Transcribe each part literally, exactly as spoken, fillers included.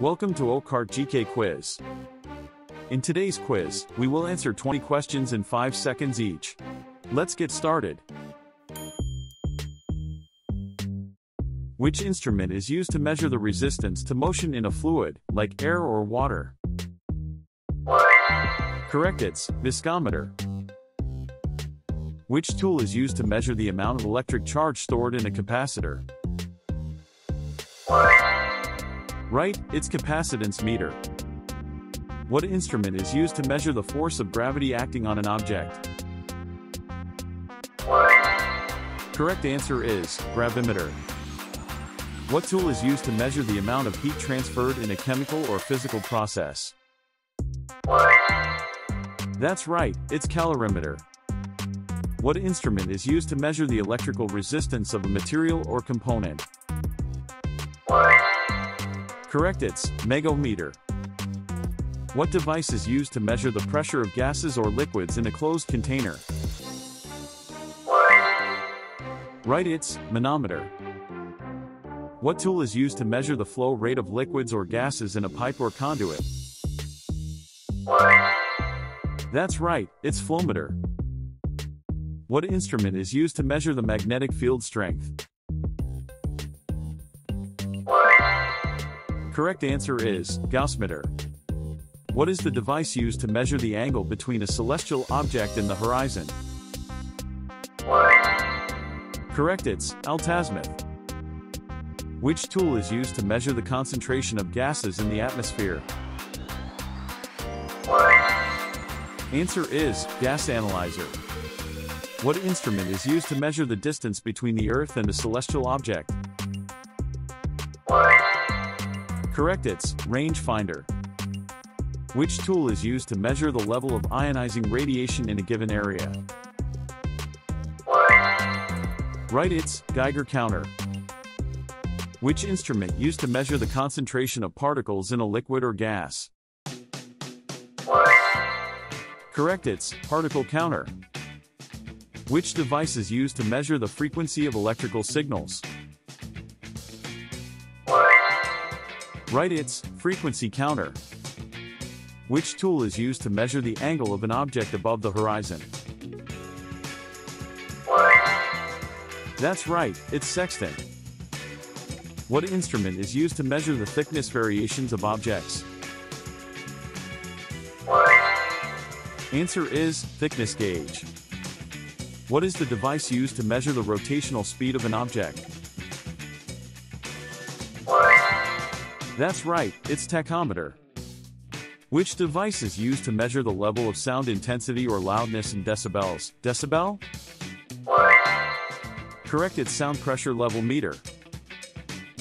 Welcome to Oakkart G K Quiz. In today's quiz, we will answer twenty questions in five seconds each. Let's get started. Which instrument is used to measure the resistance to motion in a fluid, like air or water? Correct, it's viscometer. Which tool is used to measure the amount of electric charge stored in a capacitor? Right, it's capacitance meter. What instrument is used to measure the force of gravity acting on an object? Correct answer is gravimeter. What tool is used to measure the amount of heat transferred in a chemical or physical process? That's right, it's calorimeter. What instrument is used to measure the electrical resistance of a material or component? Correct, it's megameter. What device is used to measure the pressure of gases or liquids in a closed container? Right, it's manometer. What tool is used to measure the flow rate of liquids or gases in a pipe or conduit? That's right, it's flowmeter. What instrument is used to measure the magnetic field strength? Correct answer is Gaussmeter. What is the device used to measure the angle between a celestial object and the horizon? Correct, it's Altazimuth. Which tool is used to measure the concentration of gases in the atmosphere? Answer is Gas Analyzer. What instrument is used to measure the distance between the Earth and a celestial object? Correct, it's range finder. Which tool is used to measure the level of ionizing radiation in a given area? Right, it's Geiger counter. Which instrument used to measure the concentration of particles in a liquid or gas? Correct, it's particle counter. Which device is used to measure the frequency of electrical signals? Right, it's frequency counter. Which tool is used to measure the angle of an object above the horizon? That's right, it's sextant. What instrument is used to measure the thickness variations of objects? Answer is thickness gauge. What is the device used to measure the rotational speed of an object? That's right, it's tachometer. Which device is used to measure the level of sound intensity or loudness in decibels? Decibel? Correct, it's sound pressure level meter.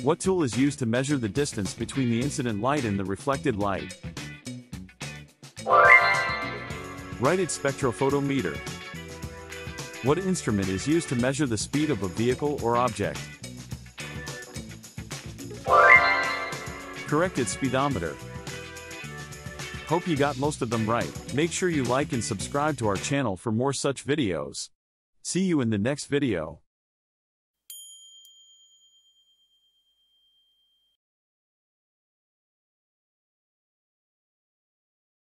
What tool is used to measure the distance between the incident light and the reflected light? Right, it's spectrophotometer. What instrument is used to measure the speed of a vehicle or object? Correct, it's speedometer. Hope you got most of them right. Make sure you like and subscribe to our channel for more such videos. See you in the next video.